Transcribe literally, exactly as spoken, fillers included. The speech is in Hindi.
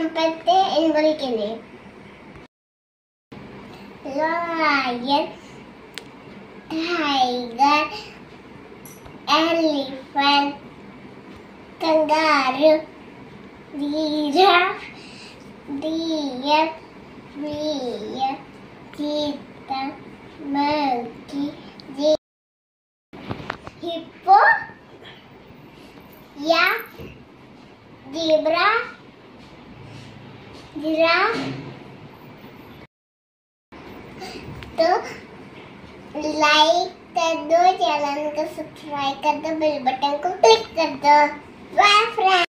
ಸಂಪತ್ತೇ ಎಂದೊಲಿಕೆನೆ. Lion, tiger, elephant, kangaroo, giraffe, deer, bear, cheetah, monkey, hippo, yak, zebra, giraffe, तो लाइक कर दो, चैनल को सब्सक्राइब कर दो, बेल बटन को क्लिक कर दो। Bye friends.